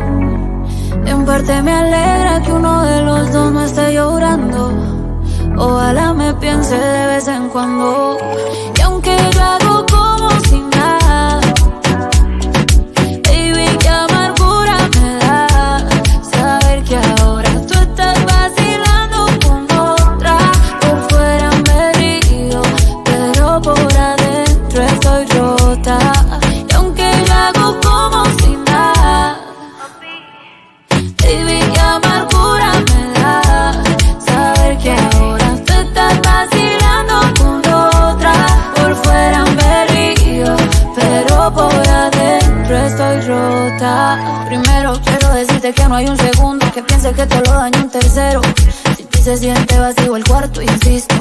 En parte me alegra que uno de los dos no esté llorando. Ojalá me piense de vez en cuando. Y aunque yo hago como si nada, baby, qué amargura me da saber que ahora tú estás vacilando con otra. Por fuera me río, pero por adentro estoy rota. Y aunque yo hago como si nada, baby, qué amargura me da saber que ahora estás vacilando con otra. Por fuera me río, pero por adentro estoy rota. Primero quiero decirte que no hay un segundo que piense que te lo daño un tercero. Si tú se siente vacío el cuarto, insisto,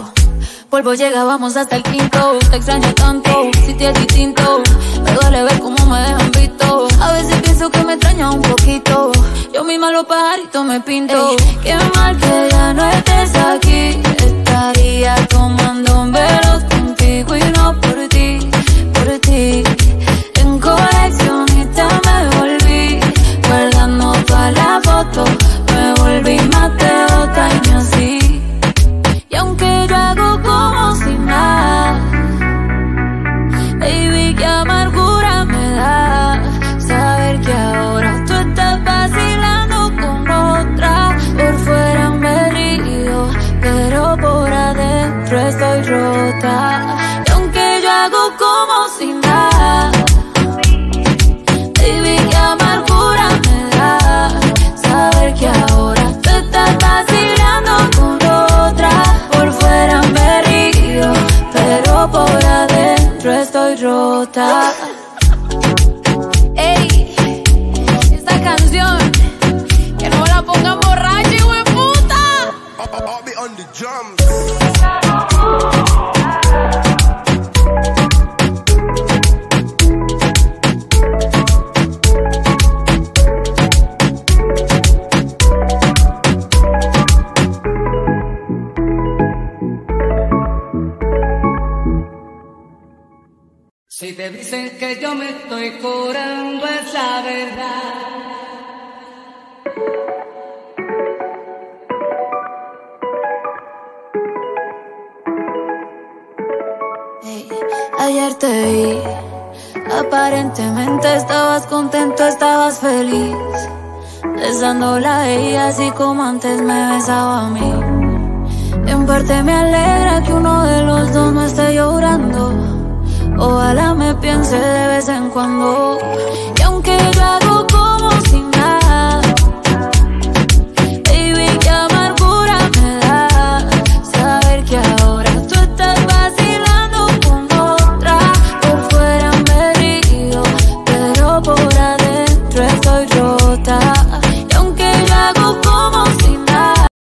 Polvo llegábamos hasta el quinto. Te extraño tanto, si te es distinto. Me duele ver cómo me dejan visto. A veces pienso que me extraña un poquito. Yo misma los pajaritos me pinto. Ey, qué mal que ya no estés aquí. Estaría tomando un velo contigo y no por ti, por ti. En coleccionista me volví, guardando toda la foto. Me volví más de dos años así. Y aunque yo hago como si nada, baby, qué amargura me da saber que ahora tú estás vacilando con otra. Por fuera me río, pero por adentro estoy rota. Y aunque yo hago como si nada, baby, qué amargura me da saber que ahora tú estás vacilando con otra. Por fuera me río, pero por adentro estoy rota. Ey, esta canción, que no la pongan borracha, hijueputa. Si te dicen que yo me estoy curando es la verdad. Hey, ayer te vi, aparentemente estabas contento, estabas feliz, besándola a ella así como antes me besaba a mí. En parte me alegra que uno de los dos no esté llorando. Ojalá me piense de vez en cuando.